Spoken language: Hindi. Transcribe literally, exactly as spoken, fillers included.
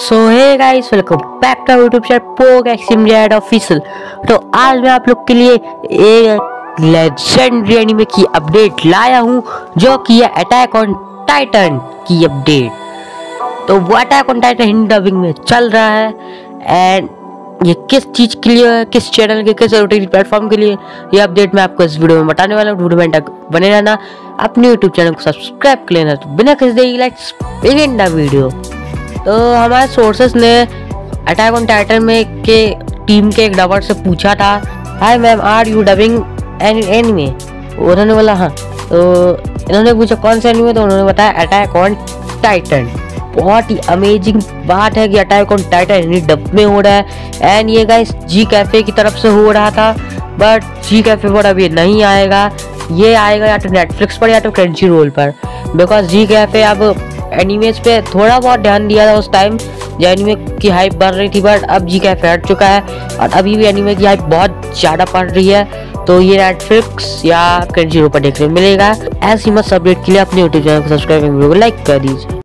So hey guys, welcome back to YouTube channel पोग एक्सिम जेड ऑफिशियल। तो आज मैं आप लोग के लिए एक लेजेंडरी एनीमे की अपडेट लाया हूं, जो कि है अटैक ऑन टाइटन की अपडेट। तो वो attack on Titan Hindi dubbing में चल रहा है, एंड ये किस चीज़ के लिए है, किस चैनल के, किस ओटीटी प्लेटफॉर्म के लिए, ये अपडेट मैं आपको इस वीडियो में बताने वाला हूँ। वीडियो में तक बने रहना, अपने यूट्यूब चैनल को सब्सक्राइब कर लेना। तो बिना किसी देरी लाइक्स बिगिन द वीडियो। तो हमारे सोर्सेस ने अटैक ऑन टाइटन में के टीम के एक डबर से पूछा था, hi ma'am, are you dubbing an anime? उन्होंने बोला हाँ। तो इन्होंने पूछा कौन सा एनीमे, तो उन्होंने बताया अटैक ऑन टाइटन। बहुत ही अमेजिंग बात है कि attack on Titan Hindi dub में हो रहा है, एंड ये गाइस जी कैफ़े की तरफ से हो रहा था, बट जी कैफ़े पर अभी नहीं आएगा। ये आएगा या तो नेटफ्लिक्स पर या तो क्रंचीरोल पर, बिकॉज जी कैफ़े अब एनिमेज पे थोड़ा बहुत ध्यान दिया था उस टाइम जब एनिमे की हाइप बढ़ रही थी, बट अब जी कैफ़े हट चुका है और अभी भी एनिमे की हाइप बहुत ज़्यादा बढ़ रही है। तो ये नेटफ्लिक्स या क्रंचीरोल पर देखने को मिलेगा। ऐसी मस्त अपडेट के लिए अपने यूट्यूब चैनल को सब्सक्राइब, वीडियो को लाइक कर दीजिए।